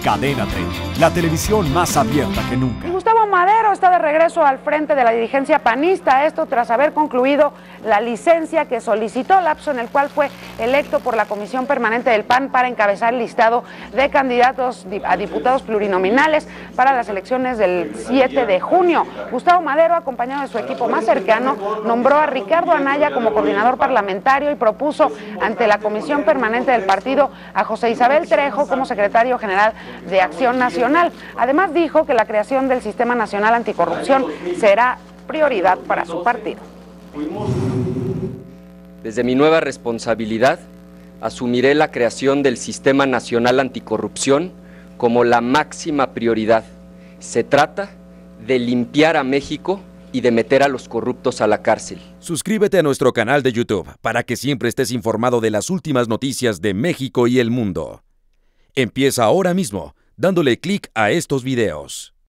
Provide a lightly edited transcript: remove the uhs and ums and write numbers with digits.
Cadena 3, la televisión más abierta que nunca. Gustavo Madero está de regreso al frente de la dirigencia panista, esto tras haber concluido la licencia que solicitó, lapso en el cual fue electo por la Comisión Permanente del PAN para encabezar el listado de candidatos a diputados plurinominales para las elecciones del 7 de junio. Gustavo Madero, acompañado de su equipo más cercano, nombró a Ricardo Anaya como coordinador parlamentario y propuso ante la Comisión Permanente del partido a José Isabel Trejo como secretario general de Acción Nacional. Además dijo que la creación del Sistema Nacional Anticorrupción será prioridad para su partido. Desde mi nueva responsabilidad, asumiré la creación del Sistema Nacional Anticorrupción como la máxima prioridad. Se trata de limpiar a México y de meter a los corruptos a la cárcel. Suscríbete a nuestro canal de YouTube para que siempre estés informado de las últimas noticias de México y el mundo. Empieza ahora mismo dándole clic a estos videos.